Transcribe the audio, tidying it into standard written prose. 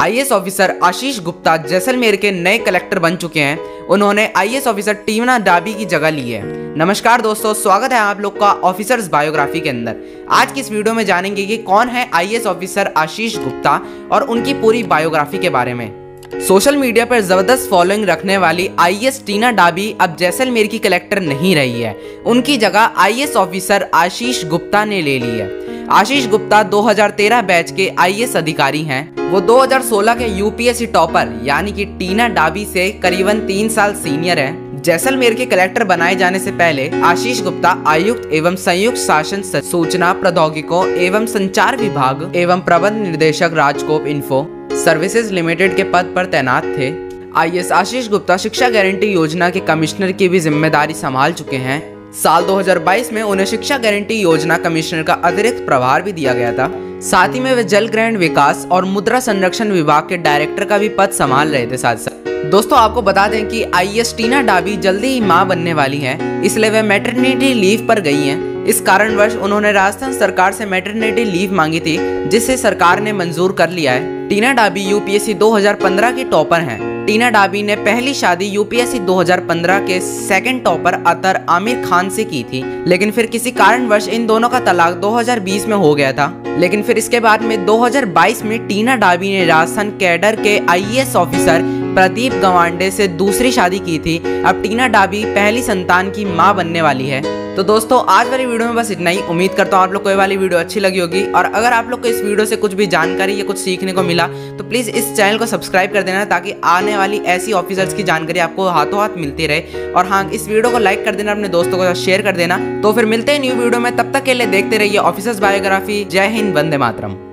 IAS officer Ashish Gupta Jaisalmer के नए collector बन चुके हैं। उन्होंने आईएएस ऑफिसर टीना डाबी की जगह ली है। नमस्कार दोस्तों, स्वागत है आप लोग का ऑफिसर्स बायोग्राफी के अंदर। आज की इस वीडियो में जानेंगे कि कौन है आईएएस ऑफिसर आशीष गुप्ता और उनकी पूरी बायोग्राफी के बारे में। सोशल मीडिया पर जबरदस्त फॉलोइंग रखने वाली आईएएस टीना डाबी अब जैसलमेर की कलेक्टर नहीं रही है। उनकी जगह आईएएस ऑफिसर आशीष गुप्ता ने ले ली है। आशीष गुप्ता 2013 बैच के आईएएस अधिकारी हैं। वो 2016 के यूपीएससी टॉपर यानी कि टीना डाबी से करीबन 3 साल सीनियर हैं। जैसलमेर के कलेक्टर बनाए जाने से पहले आशीष गुप्ता आयुक्त एवं संयुक्त शासन सूचना प्रौद्योगिकों एवं संचार विभाग एवं प्रबंध निर्देशक राजकोप इन्फो सर्विसेज लिमिटेड के पद पर तैनात थे। आईएएस आशीष गुप्ता शिक्षा गारंटी योजना के कमिश्नर की भी जिम्मेदारी संभाल चुके हैं। साल 2022 में उन्हें शिक्षा गारंटी योजना कमिश्नर का अतिरिक्त प्रभार भी दिया गया था। साथ ही में वे जल ग्रहण विकास और मुद्रा संरक्षण विभाग के डायरेक्टर का भी पद संभाल रहे थे। साथ दोस्तों आपको बता दें कि आईएएस टीना डाबी जल्दी ही मां बनने वाली है, इसलिए वे मैटरनिटी लीव पर गई है। इस कारणवश उन्होंने राजस्थान सरकार से मैटरनिटी लीव मांगी थी, जिसे सरकार ने मंजूर कर लिया है। टीना डाबी यूपीएससी 2015 की टॉपर हैं। टीना डाबी ने पहली शादी यूपीएससी 2015 के सेकंड टॉपर अतर आमिर खान से की थी, लेकिन फिर किसी कारणवश इन दोनों का तलाक 2020 में हो गया था। लेकिन फिर इसके बाद में 2022 में टीना डाबी ने राजस्थान कैडर के आईएएस ऑफिसर प्रदीप गवांडे से दूसरी शादी की थी। अब टीना डाबी पहली संतान की मां बनने वाली है। तो दोस्तों आज वाली वीडियो में बस इतना ही। उम्मीद करता हूं आप लोग को ये वाली वीडियो अच्छी लगी होगी, और अगर आप लोग को इस वीडियो से कुछ भी जानकारी या कुछ सीखने को मिला तो प्लीज़ इस चैनल को सब्सक्राइब कर देना, ताकि आने वाली ऐसी ऑफिसर्स की जानकारी आपको हाथों हाथ मिलती रहे। और हाँ, इस वीडियो को लाइक कर देना, अपने दोस्तों के साथ शेयर कर देना। तो फिर मिलते हैं न्यू वीडियो में, तब तक के लिए देखते रहिए ऑफिसर्स बायोग्राफी। जय हिंद, वंदे मातरम।